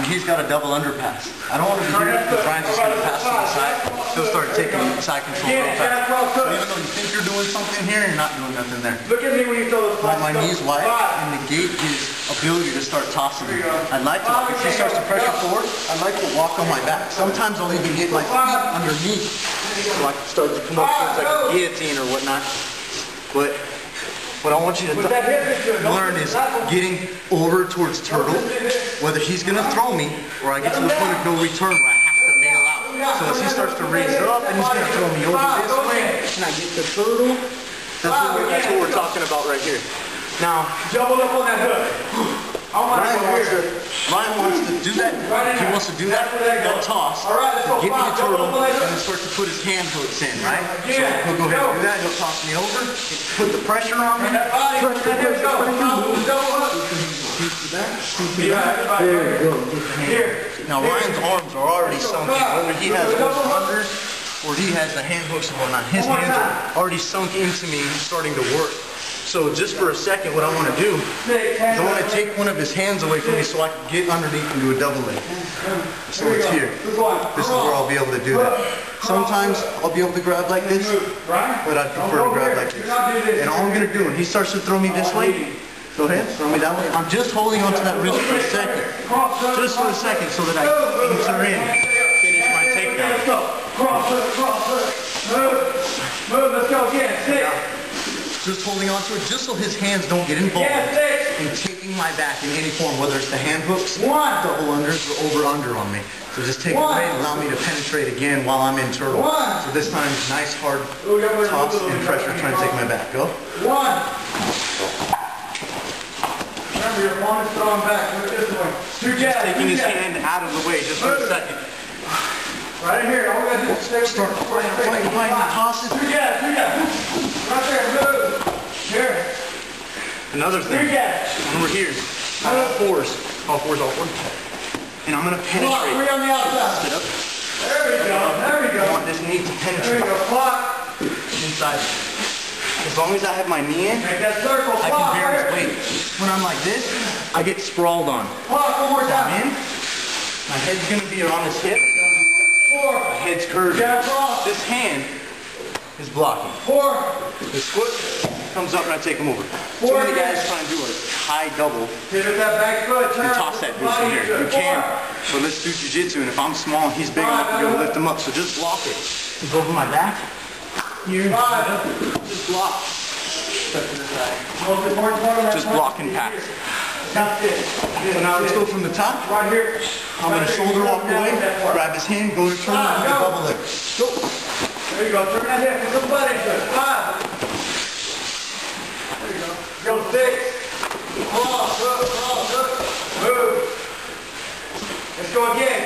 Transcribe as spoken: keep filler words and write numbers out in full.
when he's got a double underpass. I don't want to hear it because Ryan's just going to pass to the side. He'll start taking side control real fast. So even though you think you're doing something here, you're not doing nothing there. Look at me when you throw those my knee's wide and negate his ability to start tossing me. I'd like to, if he starts to pressure forward, I'd like to walk on my back. Sometimes I'll even get my feet underneath. So I can start to come up with like a guillotine or whatnot. But what I want you to learn is getting over towards Turtle, whether he's going to throw me or I get to the point of no return where I have to bail out. So as he starts to raise up and he's going to throw me over this way and I get to Turtle, that's what we're, that's what we're talking about right here. Now, double up on that hook. Ryan wants, to, Ryan wants to do that. He wants to do that, that toss, to get me a Turtle, and then start to put his hand hooks in, right? So he'll go ahead and do that, he'll toss me over, put the pressure on me, pressure, pressure, pressure. There you go. Now Ryan's arms are already sunken, whether he has hooks under, or he has the hand hooks and whatnot, his hands are already sunk into me and he's starting to work. So just for a second, what I want to do is I want to take one of his hands away from me so I can get underneath and do a double leg. So it's here. This is where I'll be able to do that. Sometimes I'll be able to grab like this, but I prefer to grab like this. And all I'm going to do, when he starts to throw me this way, go ahead, throw me that way. I'm just holding onto that wrist for a second. Just for a second so that I can enter in, finish my takedown. Let's go. Cross it, cross it. Move, move, let's go again. Sit. Just holding on to it, just so his hands don't get involved in taking my back in any form, whether it's the hand hooks, double unders, or over under on me. So just take One. it away and allow me to penetrate again while I'm in Turtle. One. So this time, nice hard toss and pressure trying to take my back. Go. One. Remember, your opponent's throwing back. Look at this one. Two jabs. Just taking his hand out of the way just for a second. Right here, all we gotta do is stay with Start playing, playing, playing, tossing. Three jabs, three jabs. Right there, move. Here. Another thing, when we're here, I'm all fours, all fours, all fours, and I'm going to penetrate. Three on the outside. Sit up. There we go, there we go. I want this knee to penetrate. There we go, block. Inside. As long as I have my knee in, make that circle. I can bear his weight. When I'm like this, I get sprawled on. Block, one more time. I'm in. My head's going to be around his hip. Four. My head's curved. This hand is blocking. Four. This foot comes up and I take him over. So many guys trying to do a high double and toss that dude from here. You can, but let's do jiu-jitsu, and if I'm small and he's big enough, I'm going to lift him up. So just block it. He's over my back. Here. Just block. Just block and pack. So now let's go from the top. Right here. I'm going to shoulder walk away, grab his hand, go to turn, and do a double leg. Go. There you go. Turn that head. Five. Go six, cross, cross, cross, move. Let's go again.